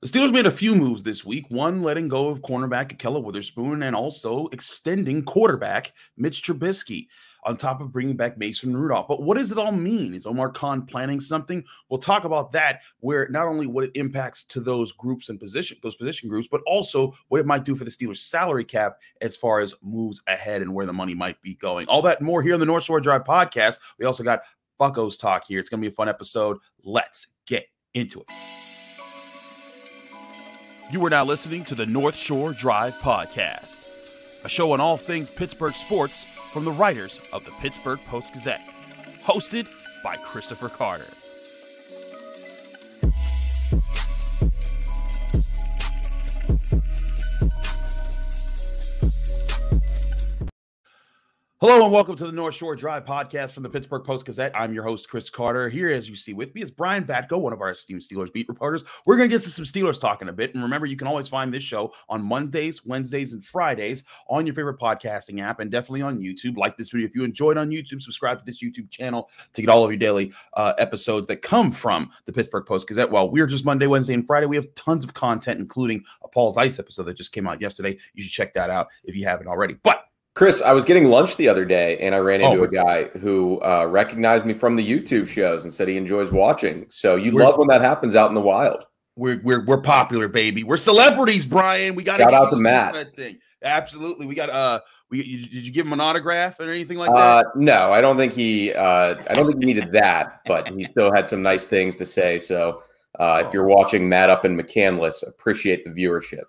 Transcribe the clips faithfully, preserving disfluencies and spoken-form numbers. The Steelers made a few moves this week, one letting go of cornerback Ahkello Witherspoon and also extending quarterback Mitch Trubisky, on top of bringing back Mason Rudolph. But what does it all mean? Is Omar Khan planning something? We'll talk about that, where not only what it impacts to those groups and position, those position groups, but also what it might do for the Steelers' salary cap as far as moves ahead and where the money might be going. All that and more here on the North Shore Drive podcast. We also got Bucko's Talk here. It's going to be a fun episode. Let's get into it. You are now listening to the North Shore Drive podcast, a show on all things Pittsburgh sports from the writers of the Pittsburgh Post-Gazette, hosted by Christopher Carter. Hello and welcome to the North Shore Drive podcast from the Pittsburgh Post-Gazette. I'm your host, Chris Carter. Here, as you see with me, is Brian Batko, one of our esteemed Steelers beat reporters. We're going to get to some Steelers talk in a bit. And remember, you can always find this show on Mondays, Wednesdays, and Fridays on your favorite podcasting app, and definitely on YouTube. Like this video if you enjoyed on YouTube. Subscribe to this YouTube channel to get all of your daily uh, episodes that come from the Pittsburgh Post-Gazette. While we're just Monday, Wednesday, and Friday, we have tons of content, including a Paul's Ice episode that just came out yesterday. You should check that out if you haven't already. But Chris, I was getting lunch the other day, and I ran into oh, a guy who uh, recognized me from the YouTube shows and said he enjoys watching. So you love when that happens out in the wild. We're we're we're popular, baby. We're celebrities, Brian. We got shout out to Matt. Kind of thing. Absolutely, we got. Uh, we you, did you give him an autograph or anything like that? Uh, no, I don't think he. Uh, I don't think he needed that, but he still had some nice things to say. So uh, if you're watching Matt up in McCandless, appreciate the viewership.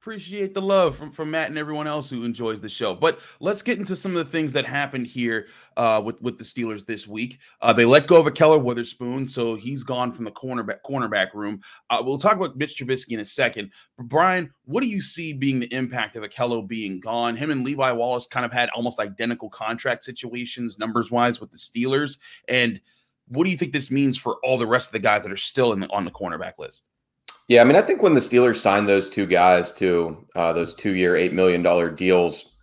Appreciate the love from, from Matt and everyone else who enjoys the show. But let's get into some of the things that happened here uh, with, with the Steelers this week. Uh, they let go of Ahkello Witherspoon, so he's gone from the cornerback, cornerback room. Uh, we'll talk about Mitch Trubisky in a second. But Brian, what do you see being the impact of Ahkello being gone? Him and Levi Wallace kind of had almost identical contract situations, numbers-wise, with the Steelers. And what do you think this means for all the rest of the guys that are still in the, on the cornerback list? Yeah, I mean, I think when the Steelers signed those two guys to uh, those two-year, eight million dollar deals,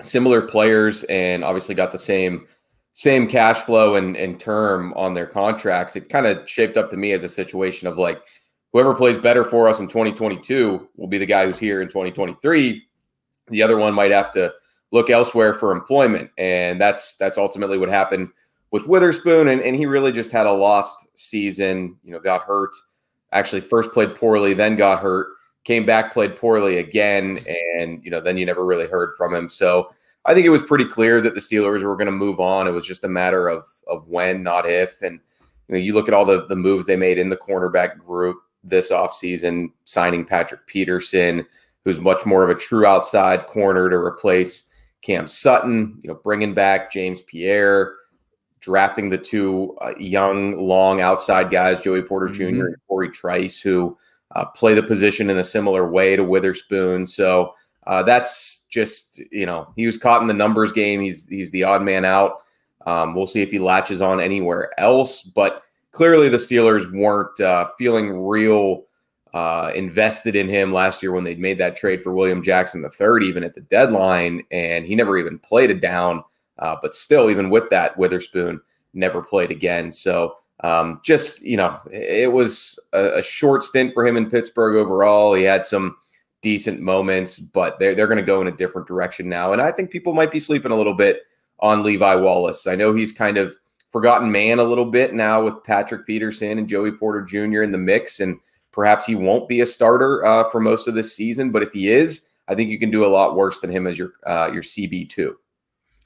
similar players, and obviously got the same same cash flow and, and term on their contracts, it kind of shaped up to me as a situation of like, whoever plays better for us in twenty twenty-two will be the guy who's here in twenty twenty-three. The other one might have to look elsewhere for employment, and that's that's ultimately what happened with Witherspoon, and, and he really just had a lost season, you know, got hurt. Actually, first played poorly, then got hurt, came back, played poorly again, and you know, then you never really heard from him. So I think it was pretty clear that the Steelers were going to move on. It was just a matter of of when, not if. And you know, you look at all the the moves they made in the cornerback group this offseason, signing Patrick Peterson, who's much more of a true outside corner to replace Cam Sutton. You know, bringing back James Pierre. Drafting the two uh, young, long outside guys, Joey Porter Junior Mm-hmm. and Corey Trice, who uh, play the position in a similar way to Witherspoon. So uh, that's just, you know, he was caught in the numbers game. He's he's the odd man out. Um, we'll see if he latches on anywhere else. But clearly the Steelers weren't uh, feeling real uh, invested in him last year when they made that trade for William Jackson the third, even at the deadline, and he never even played it down. Uh, but still, even with that, Witherspoon never played again. So um, just, you know, it was a, a short stint for him in Pittsburgh overall. He had some decent moments, but they're, they're going to go in a different direction now. And I think people might be sleeping a little bit on Levi Wallace. I know he's kind of forgotten man a little bit now with Patrick Peterson and Joey Porter Junior in the mix. And perhaps he won't be a starter uh, for most of this season. But if he is, I think you can do a lot worse than him as your uh, your C B two.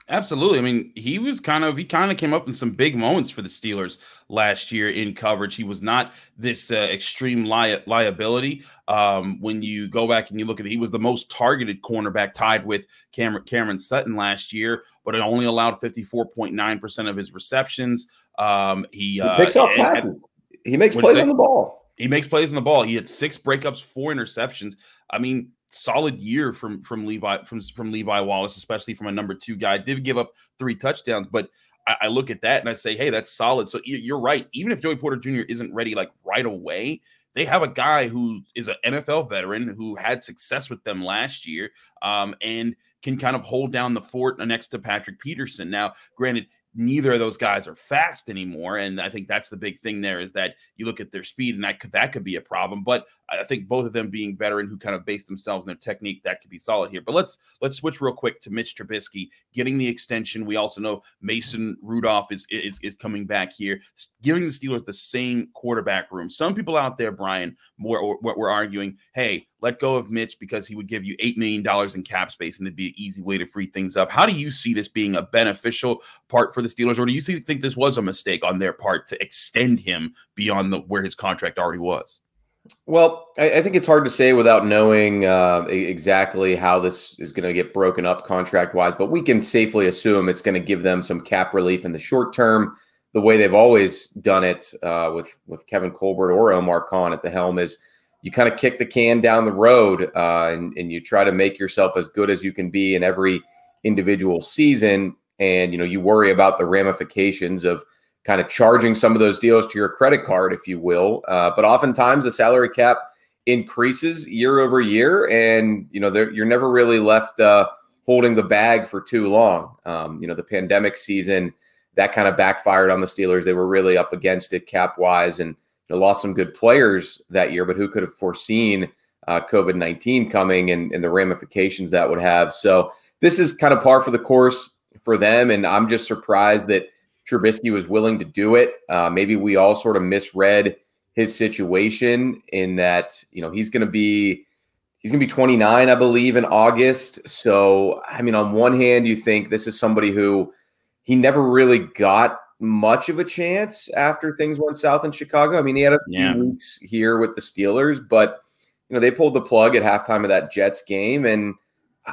Absolutely. I mean, he was kind of, he kind of came up in some big moments for the Steelers last year in coverage. He was not this uh, extreme li liability. Um, when you go back and you look at it, he was the most targeted cornerback, tied with Cameron, Cameron Sutton last year, but it only allowed fifty-four point nine percent of his receptions. Um, he, he uh, picks up passes. He makes plays on the ball. He makes plays on the ball. He had six breakups, four interceptions. I mean, solid year from from Levi from from Levi Wallace, especially from a number two guy. Did give up three touchdowns, but I, I look at that and I say, hey, that's solid. So you're right. Even if Joey Porter Junior isn't ready like right away, they have a guy who is an N F L veteran who had success with them last year, um, and can kind of hold down the fort next to Patrick Peterson. Now, granted, neither of those guys are fast anymore. And I think that's the big thing there, is that you look at their speed, and that could, that could be a problem. But I think both of them being veteran who kind of base themselves in their technique, that could be solid here. But let's let's switch real quick to Mitch Trubisky getting the extension. We also know Mason Rudolph is is, is coming back here, giving the Steelers the same quarterback room. Some people out there, Brian, were, were arguing, hey, let go of Mitch because he would give you eight million dollars in cap space, and it'd be an easy way to free things up. How do you see this being a beneficial part for the Steelers, or do you see, think this was a mistake on their part to extend him beyond the, where his contract already was? Well, I, I think it's hard to say without knowing uh, exactly how this is going to get broken up contract-wise, but we can safely assume it's going to give them some cap relief in the short term. The way they've always done it uh, with, with Kevin Colbert or Omar Khan at the helm is you kind of kick the can down the road uh, and, and you try to make yourself as good as you can be in every individual season. And, you know, you worry about the ramifications of kind of charging some of those deals to your credit card, if you will. Uh, but oftentimes the salary cap increases year over year, and, you know, you're never really left uh, holding the bag for too long. Um, you know, the pandemic season, that kind of backfired on the Steelers. They were really up against it cap-wise, and you know, lost some good players that year, but who could have foreseen uh, COVID nineteen coming and, and the ramifications that would have. So this is kind of par for the course for them, and I'm just surprised that Trubisky was willing to do it. Uh, maybe we all sort of misread his situation in that, you know, he's going to be he's going to be twenty-nine, I believe, in August. So, I mean, on one hand, you think this is somebody who he never really got much of a chance after things went south in Chicago. I mean, he had a yeah. few weeks here with the Steelers, but, you know, they pulled the plug at halftime of that Jets game, and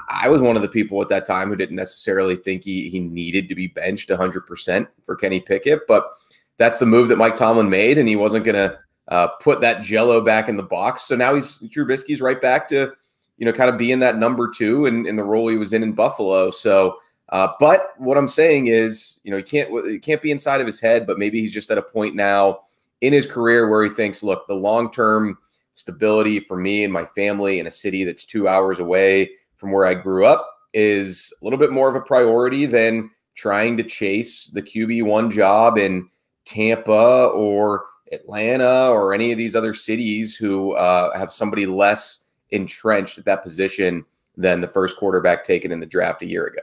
I was one of the people at that time who didn't necessarily think he he needed to be benched one hundred percent for Kenny Pickett, but that's the move that Mike Tomlin made, and he wasn't going to uh, put that jello back in the box. So now he's Trubisky's right back to, you know, kind of being that number two in, in the role he was in in Buffalo. So, uh, but what I'm saying is, you know, you can't you can't be inside of his head, but maybe he's just at a point now in his career where he thinks, look, the long term stability for me and my family in a city that's two hours away from where I grew up is a little bit more of a priority than trying to chase the Q B one job in Tampa or Atlanta or any of these other cities who uh, have somebody less entrenched at that position than the first quarterback taken in the draft a year ago.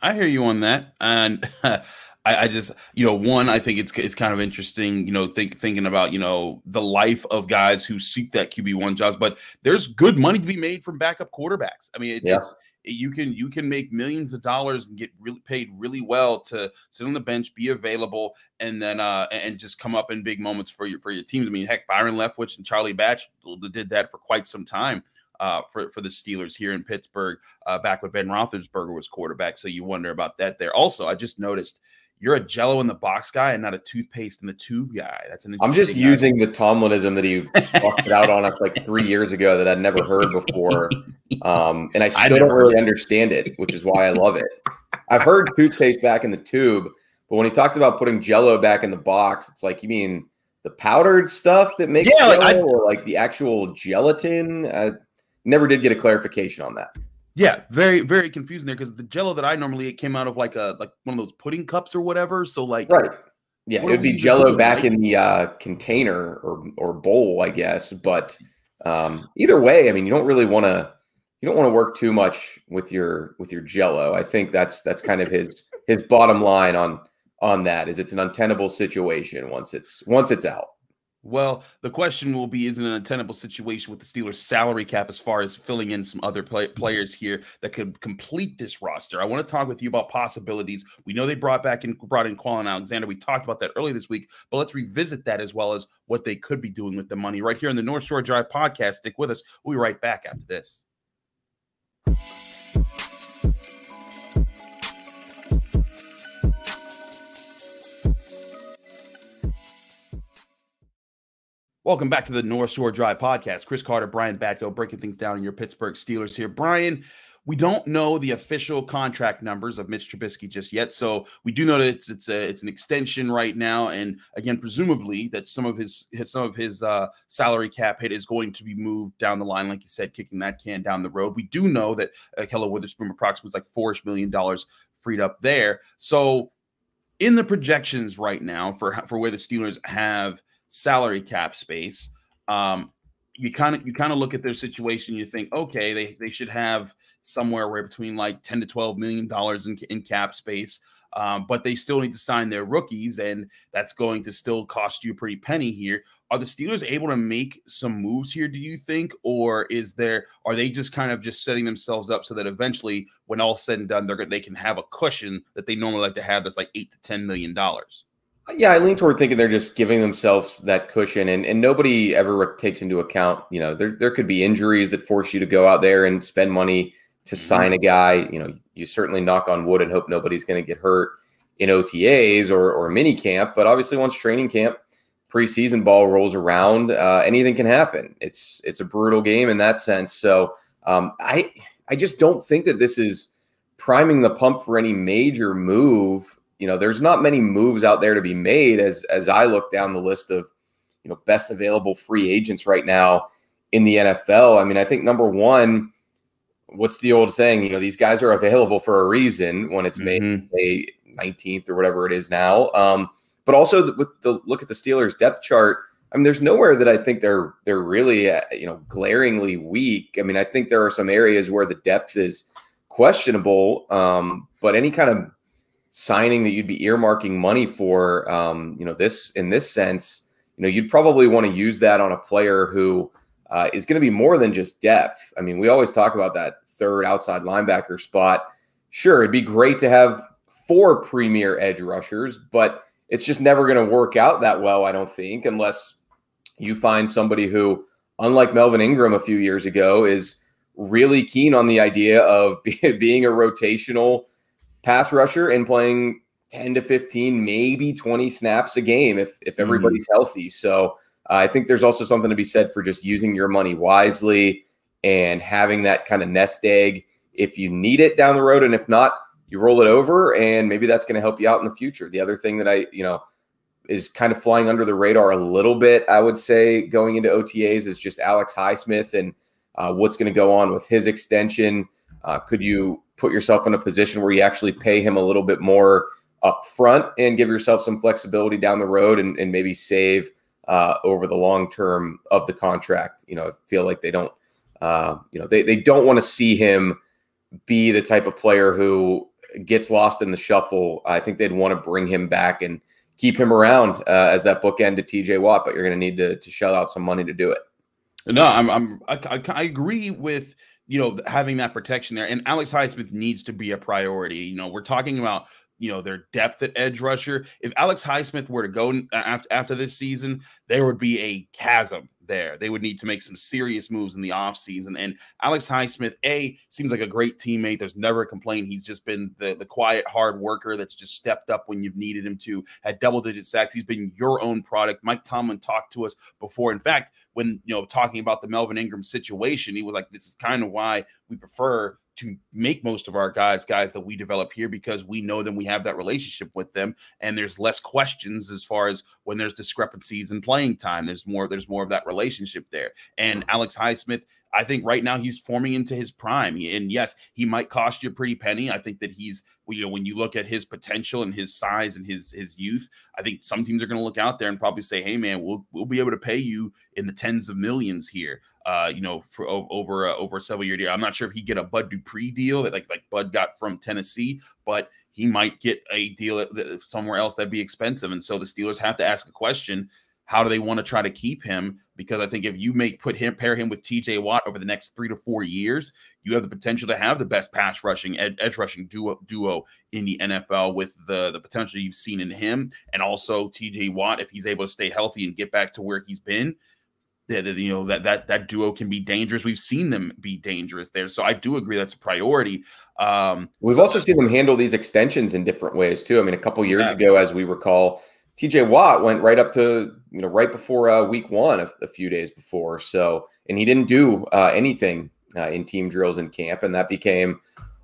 I hear you on that. And uh, I, I just, you know, one, I think it's it's kind of interesting, you know, think, thinking about, you know, the life of guys who seek that Q B one jobs, but there's good money to be made from backup quarterbacks. I mean, it, yeah. it's, you can you can make millions of dollars and get really paid really well to sit on the bench, be available, and then uh and just come up in big moments for your for your teams. I mean, heck, Byron Leftwich and Charlie Batch did that for quite some time. Uh, for, for the Steelers here in Pittsburgh, uh, back when Ben Roethlisberger was quarterback. So you wonder about that there. Also, I just noticed you're a jello in the box guy and not a toothpaste in the tube guy. That's an I'm just guy. using the Tomlinism that he walked out on us like three years ago that I'd never heard before. Um, and I still I don't really understand it, which is why I love it. I've heard toothpaste back in the tube, but when he talked about putting jello back in the box, it's like, you mean the powdered stuff that makes yeah, jello like I, or like the actual gelatin? Uh, Never did get a clarification on that. Yeah, very, very confusing there, because the jello that I normally, it came out of like a like one of those pudding cups or whatever. So like, right, yeah, it would be jello back in the uh, container or or bowl, I guess. But um, either way, I mean, you don't really want to you don't want to work too much with your with your jello. I think that's that's kind of his his bottom line on on that is it's an untenable situation once it's once it's out. Well, the question will be, is it an untenable situation with the Steelers' salary cap as far as filling in some other play players here that could complete this roster? I want to talk with you about possibilities. We know they brought back in, brought in Quan Alexander. We talked about that earlier this week, but let's revisit that as well as what they could be doing with the money right here on the North Shore Drive podcast. Stick with us. We'll be right back after this. Welcome back to the North Shore Drive podcast. Chris Carter, Brian Batko, breaking things down in your Pittsburgh Steelers here. Brian, we don't know the official contract numbers of Mitch Trubisky just yet, so we do know that it's it's, a, it's an extension right now, and again, presumably that some of his, his some of his uh, salary cap hit is going to be moved down the line, like you said, kicking that can down the road. We do know that Ahkello Witherspoon approximately is like four-ish million dollars freed up there, so in the projections right now for for where the Steelers have salary cap space, um, you kind of you kind of look at their situation. You think, okay, they they should have somewhere where between like ten to twelve million dollars in in cap space, um, but they still need to sign their rookies, and that's going to still cost you a pretty penny here. Are the Steelers able to make some moves here, do you think, or is there are they just kind of just setting themselves up so that eventually, when all said and done, they're they can have a cushion that they normally like to have that's like eight to ten million dollars? Yeah, I lean toward thinking they're just giving themselves that cushion, and, and nobody ever takes into account, you know, there, there could be injuries that force you to go out there and spend money to sign a guy. You know, you certainly knock on wood and hope nobody's going to get hurt in O T As or, or mini camp. But obviously once training camp, preseason ball rolls around, uh, anything can happen. It's it's a brutal game in that sense. So um, I, I just don't think that this is priming the pump for any major move. You know, there's not many moves out there to be made as as I look down the list of, you know, best available free agents right now in the N F L. I mean, I think number one, what's the old saying? You know, these guys are available for a reason when it's mm-hmm. May nineteenth or whatever it is now. Um, but also the, with the look at the Steelers depth chart, I mean, there's nowhere that I think they're they're really, uh, you know, glaringly weak. I mean, I think there are some areas where the depth is questionable, um, but any kind of signing that you'd be earmarking money for, um, you know, this in this sense, you know, you'd probably want to use that on a player who uh, is going to be more than just depth. I mean, we always talk about that third outside linebacker spot. Sure, it'd be great to have four premier edge rushers, but it's just never going to work out that well, I don't think, unless you find somebody who, unlike Melvin Ingram a few years ago, is really keen on the idea of be, being a rotational pass rusher and playing ten to fifteen, maybe twenty snaps a game if, if everybody's mm-hmm. healthy. So uh, I think there's also something to be said for just using your money wisely and having that kind of nest egg if you need it down the road. And if not, you roll it over and maybe that's going to help you out in the future. The other thing that I, you know, is kind of flying under the radar a little bit, I would say, going into O T As is just Alex Highsmith and uh, what's going to go on with his extension. Uh, could you put yourself in a position where you actually pay him a little bit more up front and give yourself some flexibility down the road and, and maybe save uh, over the long term of the contract? You know, I feel like they don't, uh, you know, they, they don't want to see him be the type of player who gets lost in the shuffle. I think they'd want to bring him back and keep him around uh, as that bookend to T J Watt, but you're going to need to to shell out some money to do it. No, I'm, I'm I, I agree with, you know, having that protection there. And Alex Highsmith needs to be a priority. You know, we're talking about, you know, their depth at edge rusher. If Alex Highsmith were to go after, after this season, there would be a chasm there. They would need to make some serious moves in the offseason. And Alex Highsmith, A, seems like a great teammate. There's never a complaint. He's just been the, the quiet, hard worker that's just stepped up when you've needed him to, had double-digit sacks. He's been your own product. Mike Tomlin talked to us before. In fact, when, you know, talking about the Melvin Ingram situation, he was like, this is kind of why we prefer to make most of our guys, guys that we develop here, because we know them, we have that relationship with them, and there's less questions as far as when there's discrepancies in playing time. There's more, there's more of that relationship there. And Alex Highsmith, I think right now he's forming into his prime. And yes, he might cost you a pretty penny. I think that he's, you know, when you look at his potential and his size and his his youth, I think some teams are going to look out there and probably say, hey, man, we'll we'll be able to pay you in the tens of millions here, uh, you know, for over uh, over a several-year deal. I'm not sure if he'd get a Bud Dupree deal that like, like Bud got from Tennessee, but he might get a deal somewhere else that'd be expensive. And so the Steelers have to ask a question. How do they want to try to keep him? Because I think if you make put him pair him with T J Watt over the next three to four years, you have the potential to have the best pass rushing ed, edge rushing duo duo in the N F L with the the potential you've seen in him, and also T J Watt if he's able to stay healthy and get back to where he's been. That you know that that that duo can be dangerous. We've seen them be dangerous there, so I do agree that's a priority. Um, We've also seen them handle these extensions in different ways too. I mean, a couple years yeah. ago, as we recall, T J Watt went right up to, you know, right before uh, week one, a, a few days before. So, and he didn't do uh, anything uh, in team drills in camp. And that became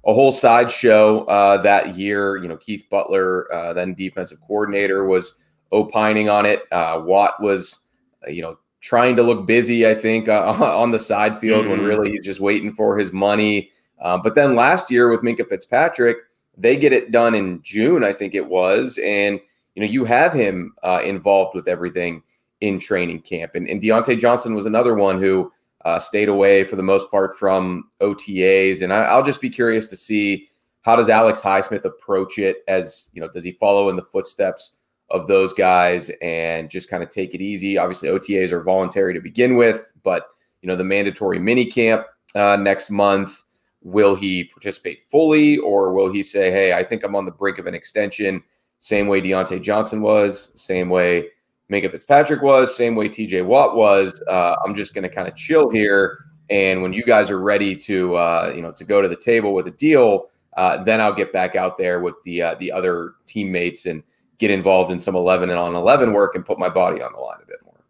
a whole sideshow uh, that year. You know, Keith Butler, uh, then defensive coordinator, was opining on it. Uh, Watt was, uh, you know, trying to look busy, I think, uh, on the side field mm-hmm. when really he's just waiting for his money. Uh, but then last year with Minkah Fitzpatrick, They get it done in June, I think it was. And, you know, you have him uh, involved with everything in training camp. And, and Deontay Johnson was another one who uh, stayed away for the most part from O T As. And I, I'll just be curious to see, how does Alex Highsmith approach it? As, you know, does he follow in the footsteps of those guys and just kind of take it easy? Obviously, O T As are voluntary to begin with, but, you know, the mandatory mini camp uh, next month, will he participate fully, or will he say, hey, I think I'm on the brink of an extension, same way Deontay Johnson was, same way Minkah Fitzpatrick was, same way T J Watt was. Uh, I'm just going to kind of chill here. And when you guys are ready to, uh, you know, to go to the table with a deal, Uh, then I'll get back out there with the uh, the other teammates and get involved in some eleven and on eleven work and put my body on the line a bit more.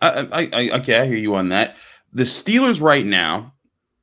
I, I, I, okay, I hear you on that. The Steelers right now,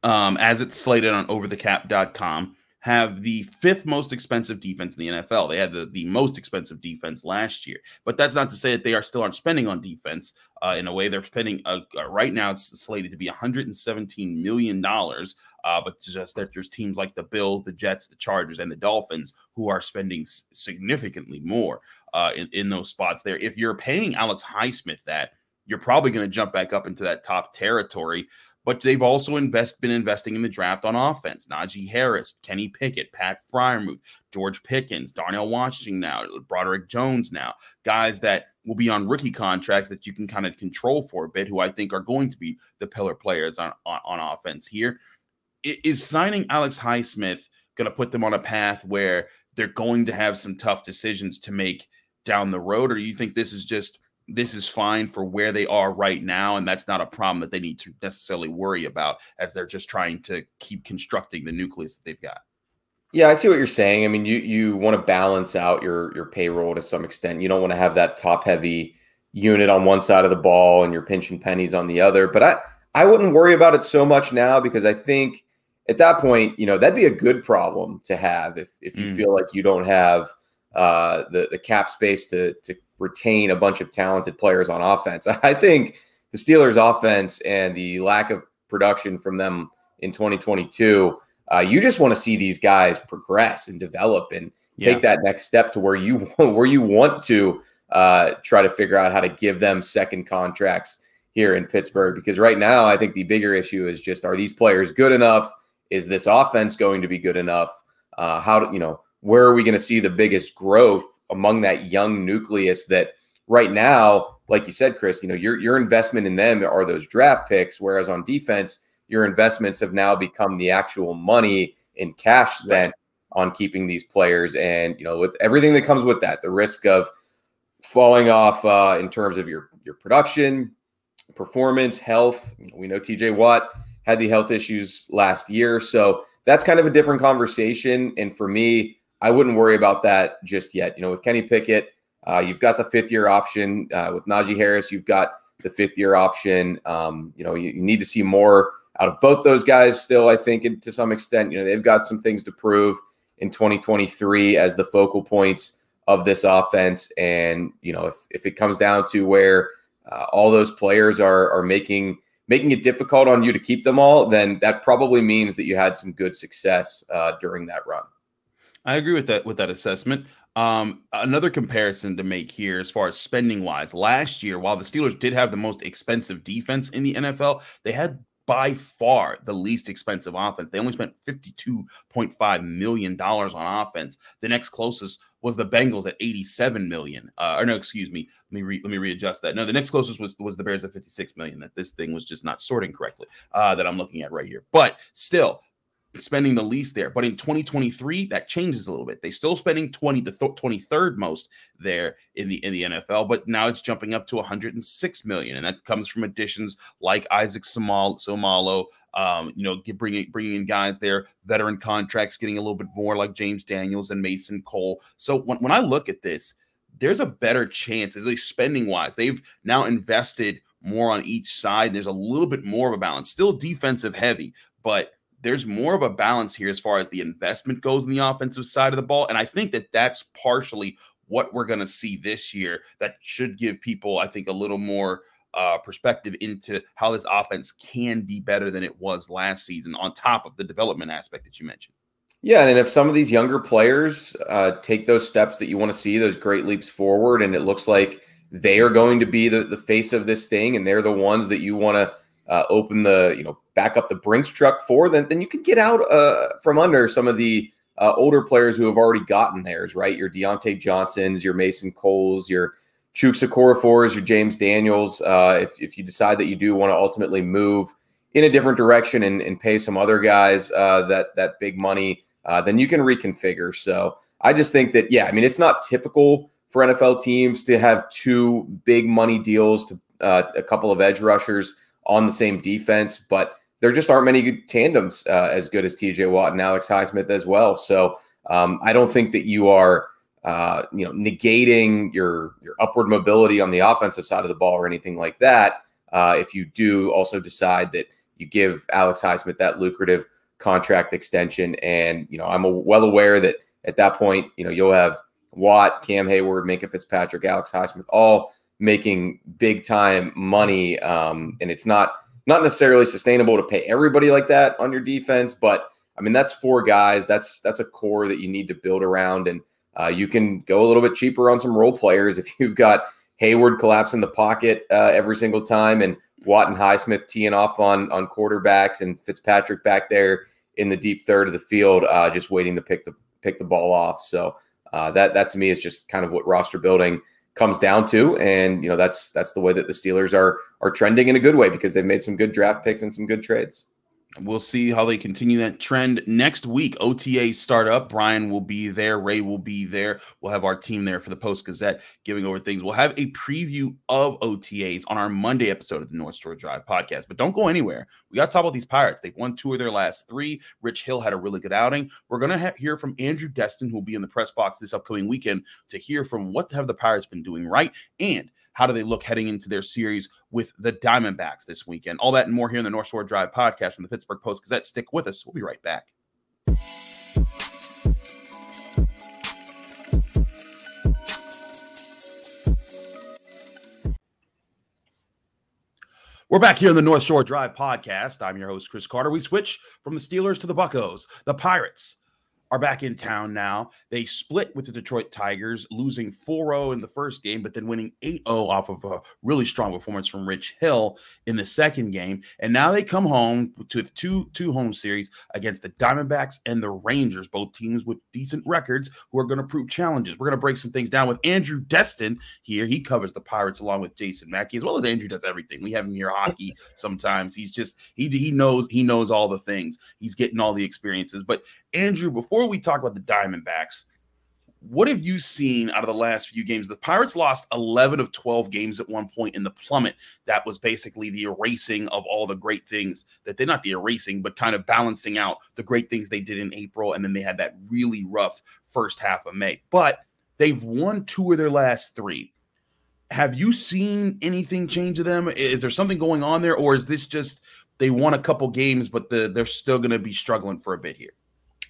um, as it's slated on over the cap dot com, have the fifth most expensive defense in the N F L. They had the, the most expensive defense last year. But that's not to say that they are still aren't spending on defense uh, in a way. They're spending uh, uh, right now, it's slated to be one hundred seventeen million dollars. Uh, but just that there's teams like the Bills, the Jets, the Chargers, and the Dolphins who are spending significantly more uh, in, in those spots there. If you're paying Alex Highsmith that, you're probably going to jump back up into that top territory. But they've also invest, been investing in the draft on offense. Najee Harris, Kenny Pickett, Pat Freiermuth, George Pickens, Darnell Washington now, Broderick Jones now, guys that will be on rookie contracts that you can kind of control for a bit, who I think are going to be the pillar players on, on, on offense here. Is signing Alex Highsmith going to put them on a path where they're going to have some tough decisions to make down the road? Or do you think this is just... this is fine for where they are right now, and that's not a problem that they need to necessarily worry about as they're just trying to keep constructing the nucleus that they've got? Yeah, I see what you're saying. I mean, you you want to balance out your your payroll to some extent. You don't want to have that top-heavy unit on one side of the ball and you're pinching pennies on the other. But I, I wouldn't worry about it so much now, because I think at that point, you know, that'd be a good problem to have if, if you mm. feel like you don't have uh, the, the cap space to to retain a bunch of talented players on offense. I think the Steelers offense and the lack of production from them in twenty twenty-two, uh, you just want to see these guys progress and develop and yeah. take that next step to where you where you want to uh, try to figure out how to give them second contracts here in Pittsburgh. Because right now, I think the bigger issue is just, are these players good enough? Is this offense going to be good enough? Uh, how do you know, where are we going to see the biggest growth among that young nucleus that right now, like you said, Chris, you know, your, your investment in them are those draft picks. Whereas on defense, your investments have now become the actual money in cash spent right. on keeping these players. And, you know, with everything that comes with that, the risk of falling off uh, in terms of your, your production, performance, health. You know, we know T J Watt had the health issues last year. So that's kind of a different conversation. And for me, I wouldn't worry about that just yet. You know, with Kenny Pickett, uh, you've got the fifth-year option. Uh, with Najee Harris, you've got the fifth-year option. Um, you know, you, you need to see more out of both those guys still, I think, and to some extent. You know, they've got some things to prove in twenty twenty-three as the focal points of this offense. And, you know, if, if it comes down to where uh, all those players are, are making making it difficult on you to keep them all, then that probably means that you had some good success uh, during that run. I agree with that with that assessment. Um, another comparison to make here as far as spending-wise, last year, while the Steelers did have the most expensive defense in the N F L, they had by far the least expensive offense. They only spent fifty-two point five million dollars on offense. The next closest was the Bengals at eighty-seven million dollars. Uh, or no, excuse me. Let me re let me readjust that. No, the next closest was, was the Bears at fifty-six million dollars. That this thing was just not sorting correctly uh, that I'm looking at right here. But still, spending the least there. But in twenty twenty-three, that changes a little bit. They still spending twenty the twenty-third most there in the in the N F L, but now it's jumping up to one hundred six million, and that comes from additions like Isaac Somalo, Somalo um, you know, get, bringing bringing in guys there, veteran contracts, getting a little bit more like James Daniels and Mason Cole. So when when I look at this, there's a better chance, at least spending wise. They've now invested more on each side. There's a little bit more of a balance, still defensive heavy, but there's more of a balance here as far as the investment goes in the offensive side of the ball. And I think that that's partially what we're going to see this year. That should give people, I think, a little more uh, perspective into how this offense can be better than it was last season, on top of the development aspect that you mentioned. Yeah, and if some of these younger players uh, take those steps that you want to see, those great leaps forward, and it looks like they are going to be the, the face of this thing, and they're the ones that you want to uh, open the, you know, back up the Brinks truck for, then then you can get out uh, from under some of the uh, older players who have already gotten theirs, right? Your Deontay Johnsons, your Mason Coles, your Chuks Okorafor's, your James Daniels. Uh, if, if you decide that you do want to ultimately move in a different direction and, and pay some other guys uh, that that big money, Uh, then you can reconfigure. So I just think that, yeah, I mean, it's not typical for N F L teams to have two big money deals to uh, a couple of edge rushers on the same defense, but there just aren't many good tandems uh, as good as T J Watt and Alex Highsmith as well. So um, I don't think that you are, uh, you know, negating your, your upward mobility on the offensive side of the ball or anything like that. Uh, if you do also decide that you give Alex Highsmith that lucrative contract extension, and you know I'm well aware that at that point, you know you'll have Watt, Cam Hayward, Minkah Fitzpatrick, Alex Highsmith all making big time money, um, and it's not not necessarily sustainable to pay everybody like that on your defense. But I mean, that's four guys. That's that's a core that you need to build around, and uh, you can go a little bit cheaper on some role players if you've got Hayward collapsing the pocket uh, every single time, and Watt and Highsmith teeing off on on quarterbacks, and Fitzpatrick back there in the deep third of the field, uh, just waiting to pick the pick the ball off. So uh, that that to me is just kind of what roster building comes down to, and you know that's that's the way that the Steelers are are trending in a good way, because they've made some good draft picks and some good trades. We'll see how they continue that trend next week. O T A start up. Brian will be there. Ray will be there. We'll have our team there for the Post-Gazette giving over things. We'll have a preview of O T As on our Monday episode of the North Shore Drive podcast. But don't go anywhere. We got to talk about these Pirates. They've won two of their last three. Rich Hill had a really good outing. We're going to hear from Andrew Destin, who will be in the press box this upcoming weekend, to hear from what have the Pirates been doing right, and how do they look heading into their series with the Diamondbacks this weekend? All that and more here in the North Shore Drive podcast from the Pittsburgh Post-Gazette. Stick with us. We'll be right back. We're back here in the North Shore Drive podcast. I'm your host, Chris Carter. We switch from the Steelers to the Buccos. The Pirates are back in town now. They split with the Detroit Tigers, losing four oh in the first game, but then winning eight oh off of a really strong performance from Rich Hill in the second game. And now they come home to the two, two home series against the Diamondbacks and the Rangers, both teams with decent records who are going to prove challenges. We're going to break some things down with Andrew Destin here. He covers the Pirates along with Jason Mackey, as well as Andrew does everything. We have him here hockey sometimes. He's just, he, he knows, he knows all the things. He's getting all the experiences. But Andrew, before we talk about the Diamondbacks, what have you seen out of the last few games? The Pirates lost eleven of twelve games at one point in the plummet. That was basically the erasing of all the great things that they're not the erasing, but kind of balancing out the great things they did in April. And then they had that really rough first half of May, but they've won two of their last three. Have you seen anything change to them? Is there something going on there? Or is this just, they won a couple games, but the, they're still going to be struggling for a bit here?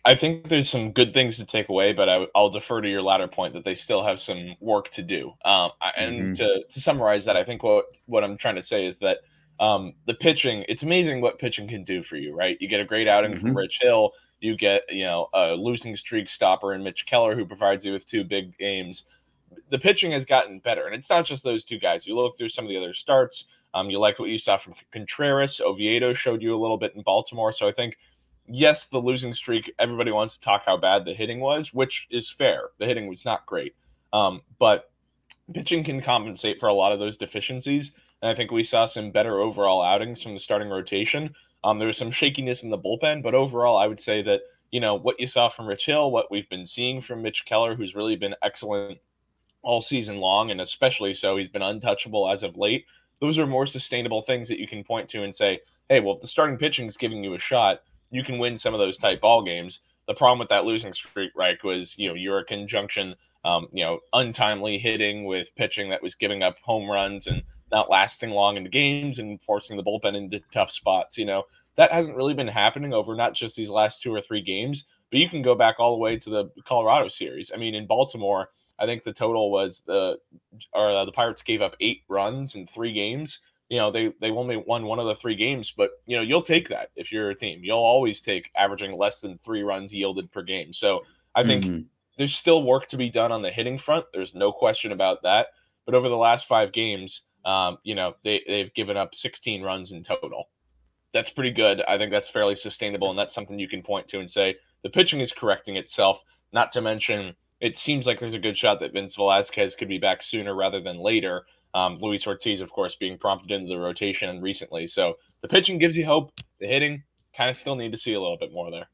I think there's some good things to take away, but I, I'll defer to your latter point that they still have some work to do. Um, I, and mm-hmm. to, to summarize that, I think what, what I'm trying to say is that um, the pitching, it's amazing what pitching can do for you, right? You get a great outing mm-hmm. from Rich Hill. You get, you know, a losing streak stopper in Mitch Keller, who provides you with two big games. The pitching has gotten better, and it's not just those two guys. You look through some of the other starts. Um, you like what you saw from Contreras. Oviedo showed you a little bit in Baltimore, so I think yes, the losing streak, everybody wants to talk how bad the hitting was, which is fair. The hitting was not great. Um, but pitching can compensate for a lot of those deficiencies. And I think we saw some better overall outings from the starting rotation. Um, there was some shakiness in the bullpen, but overall I would say that, you know, what you saw from Rich Hill, what we've been seeing from Mitch Keller, who's really been excellent all season long, and especially so he's been untouchable as of late, those are more sustainable things that you can point to and say, hey, well, if the starting pitching is giving you a shot, you can win some of those tight ball games. The problem with that losing streak, right, was, you know, your conjunction, um, you know, untimely hitting with pitching that was giving up home runs and not lasting long into games and forcing the bullpen into tough spots. You know, that hasn't really been happening over not just these last two or three games, but you can go back all the way to the Colorado series. I mean, in Baltimore, I think the total was the, or the Pirates gave up eight runs in three games. you know, they, they only won one of the three games, but, you know, you'll take that if you're a team. You'll always take averaging less than three runs yielded per game. So I think mm-hmm. there's still work to be done on the hitting front. There's no question about that. But over the last five games, um, you know, they, they've given up sixteen runs in total. That's pretty good. I think that's fairly sustainable, and that's something you can point to and say the pitching is correcting itself, not to mention it seems like there's a good shot that Vince Velasquez could be back sooner rather than later. Um, Luis Ortiz, of course, being prompted into the rotation recently. So the pitching gives you hope. The hitting, kind of still need to see a little bit more there.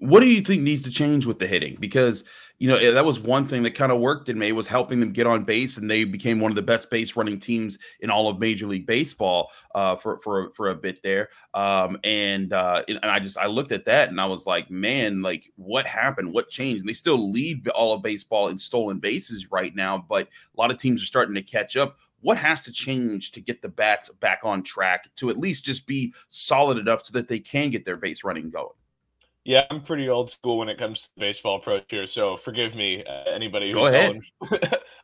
What do you think needs to change with the hitting? Because, you know, that was one thing that kind of worked in May, was helping them get on base, and they became one of the best base running teams in all of Major League Baseball uh, for for for a bit there. Um, and uh, and I just I looked at that and I was like, man, like what happened? What changed? And they still lead all of baseball in stolen bases right now, but a lot of teams are starting to catch up. What has to change to get the bats back on track to at least just be solid enough so that they can get their base running going? Yeah, I'm pretty old school when it comes to the baseball approach here, so forgive me, uh, anybody who's Go ahead.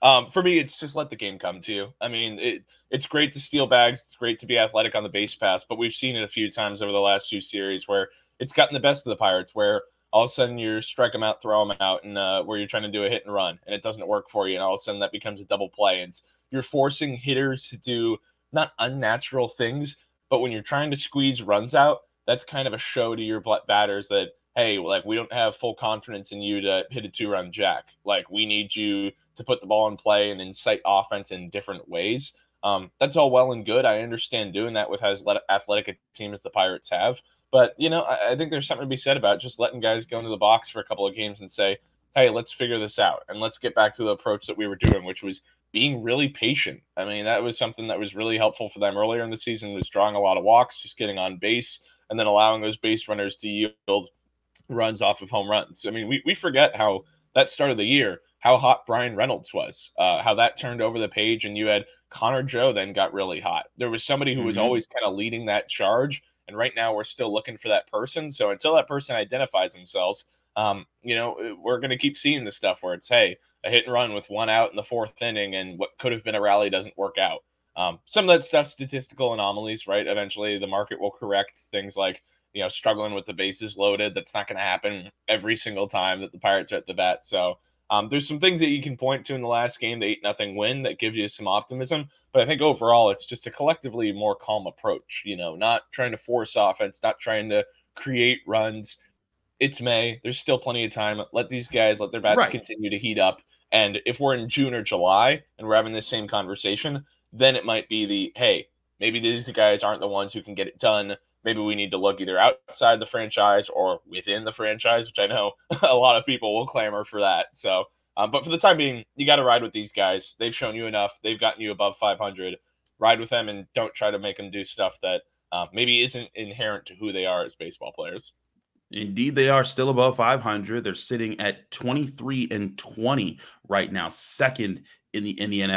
um, for me, it's just let the game come to you. I mean, it, it's great to steal bags. It's great to be athletic on the base pass, but we've seen it a few times over the last few series where it's gotten the best of the Pirates, where all of a sudden you strike them out, throw them out, and uh, where you're trying to do a hit and run, and it doesn't work for you, and all of a sudden that becomes a double play. And you're forcing hitters to do not unnatural things, but when you're trying to squeeze runs out, that's kind of a show to your batters that, hey, like, we don't have full confidence in you to hit a two-run jack. Like, we need you to put the ball in play and incite offense in different ways. Um, that's all well and good. I understand doing that with as athletic a team as the Pirates have. But, you know, I, I think there's something to be said about just letting guys go into the box for a couple of games and say, hey, let's figure this out. And let's get back to the approach that we were doing, which was being really patient. I mean, that was something that was really helpful for them earlier in the season, was drawing a lot of walks, just getting on base, and then allowing those base runners to yield runs off of home runs. I mean, we, we forget how that start of the year, how hot Brian Reynolds was, uh, how that turned over the page, and you had Connor Joe then got really hot. There was somebody who was mm-hmm. always kind of leading that charge, and right now we're still looking for that person. So until that person identifies themselves, um, you know, we're going to keep seeing this stuff where it's, hey, a hit and run with one out in the fourth inning, and what could have been a rally doesn't work out. Um, some of that stuff, statistical anomalies, right? Eventually the market will correct things like, you know, struggling with the bases loaded. That's not going to happen every single time that the Pirates are at the bat. So um, there's some things that you can point to in the last game, the eight nothing win, that gives you some optimism. But I think overall it's just a collectively more calm approach, you know, not trying to force offense, not trying to create runs. It's May. There's still plenty of time. Let these guys, let their bats right. continue to heat up. And if we're in June or July and we're having this same conversation, then it might be the, hey, maybe these guys aren't the ones who can get it done. Maybe we need to look either outside the franchise or within the franchise, which I know a lot of people will clamor for that. So, um, but for the time being, you got to ride with these guys. They've shown you enough. They've gotten you above five hundred. Ride with them and don't try to make them do stuff that uh, maybe isn't inherent to who they are as baseball players. Indeed, they are still above five hundred. They're sitting at twenty-three and twenty right now, second in the N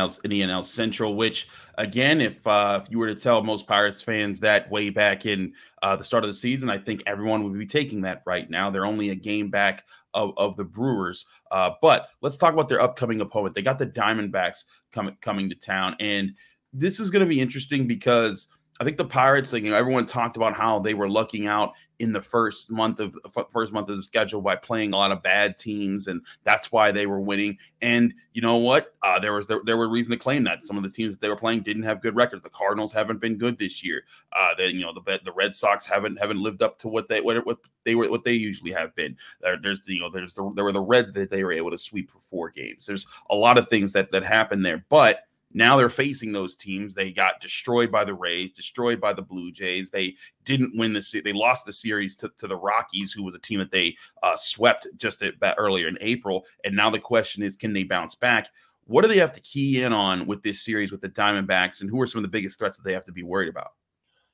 L Central, which, again, if uh, if you were to tell most Pirates fans that way back in uh, the start of the season, I think everyone would be taking that right now. They're only a game back of, of the Brewers. Uh, but let's talk about their upcoming opponent. They got the Diamondbacks coming coming to town, and this is going to be interesting because I think the Pirates, like, you know, everyone talked about how they were lucking out in the first month of first month of the schedule by playing a lot of bad teams, and that's why they were winning. And you know what? Uh, there was there, there were reason to claim that some of the teams that they were playing didn't have good records. The Cardinals haven't been good this year. Uh, they, you know, the the Red Sox haven't haven't lived up to what they what, what they were what they usually have been. There, there's you know there's the, there were the Reds that they were able to sweep for four games. There's a lot of things that that happened there, but now they're facing those teams. They got destroyed by the Rays, destroyed by the Blue Jays. They didn't win the they lost the series to, to the Rockies, who was a team that they uh, swept just at, earlier in April. And now the question is, can they bounce back? What do they have to key in on with this series with the Diamondbacks, and who are some of the biggest threats that they have to be worried about?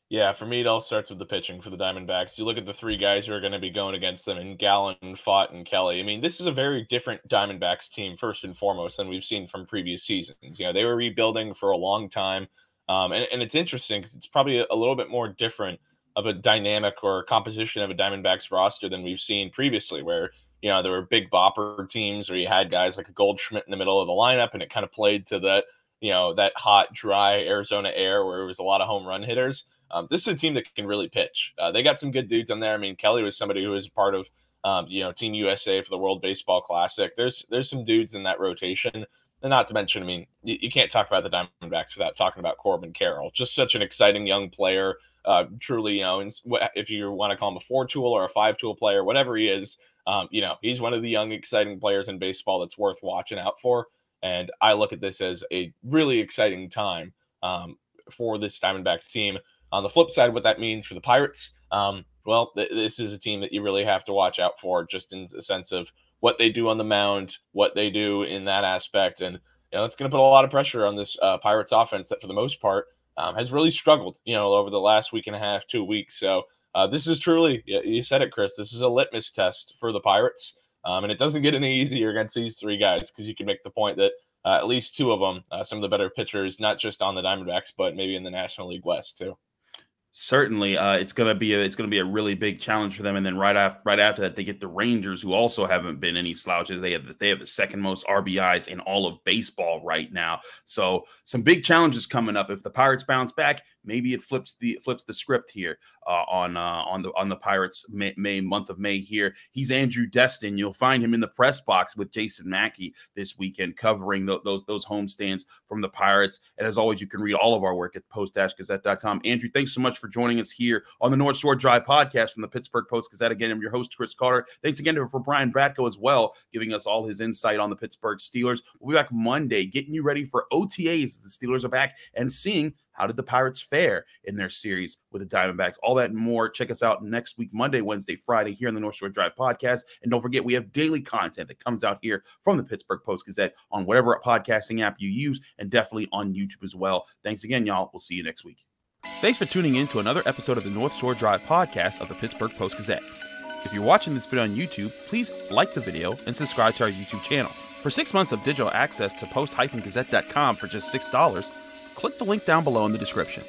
Yeah, for me, it all starts with the pitching for the Diamondbacks. You look at the three guys who are going to be going against them, and Gallen, Fott, and Kelly. I mean, this is a very different Diamondbacks team, first and foremost, than we've seen from previous seasons. You know, they were rebuilding for a long time, um, and, and it's interesting because it's probably a, a little bit more different of a dynamic or composition of a Diamondbacks roster than we've seen previously, where, you know, there were big bopper teams where you had guys like a Goldschmidt in the middle of the lineup, and it kind of played to the you know, that hot, dry Arizona air where it was a lot of home run hitters. Um, this is a team that can really pitch. Uh, they got some good dudes on there. I mean, Kelly was somebody who was part of, um, you know, Team U S A for the World Baseball Classic. There's there's some dudes in that rotation. And not to mention, I mean, you, you can't talk about the Diamondbacks without talking about Corbin Carroll. Just such an exciting young player. Uh, truly, you know, if you want to call him a four-tool or a five-tool player, whatever he is, um, you know, he's one of the young, exciting players in baseball that's worth watching out for. And I look at this as a really exciting time um, for this Diamondbacks team. On the flip side, what that means for the Pirates, um, well, th this is a team that you really have to watch out for, just in the sense of what they do on the mound, what they do in that aspect. And, you know, it's going to put a lot of pressure on this uh, Pirates offense that, for the most part, um, has really struggled, you know, over the last week and a half, two weeks. So uh, this is truly, you said it, Chris, this is a litmus test for the Pirates. Um, and it doesn't get any easier against these three guys, because you can make the point that uh, at least two of them, uh, some of the better pitchers, not just on the Diamondbacks, but maybe in the National League West too. Certainly, uh, it's gonna be a, it's gonna be a really big challenge for them. And then right after right after that, they get the Rangers, who also haven't been any slouches. They have they have the second most R B Is in all of baseball right now. So some big challenges coming up. If the Pirates bounce back, maybe it flips the flips the script here uh, on uh, on the on the Pirates May, May month of May here. He's Andrew Destin. You'll find him in the press box with Jason Mackey this weekend, covering the, those those homestands from the Pirates. And as always, you can read all of our work at post dash gazette dot com. Andrew, thanks so much for joining us here on the North Shore Drive podcast from the Pittsburgh Post-Gazette. Again, I'm your host, Chris Carter. Thanks again to, for Brian Batko as well, giving us all his insight on the Pittsburgh Steelers. We'll be back Monday, getting you ready for O T As. The Steelers are back, and seeing how did the Pirates fare in their series with the Diamondbacks. All that and more. Check us out next week, Monday, Wednesday, Friday, here on the North Shore Drive podcast. And don't forget, we have daily content that comes out here from the Pittsburgh Post-Gazette on whatever podcasting app you use, and definitely on YouTube as well. Thanks again, y'all. We'll see you next week. Thanks for tuning in to another episode of the North Shore Drive podcast of the Pittsburgh Post-Gazette. If you're watching this video on YouTube, please like the video and subscribe to our YouTube channel. For six months of digital access to post dash gazette dot com for just six dollars, click the link down below in the description.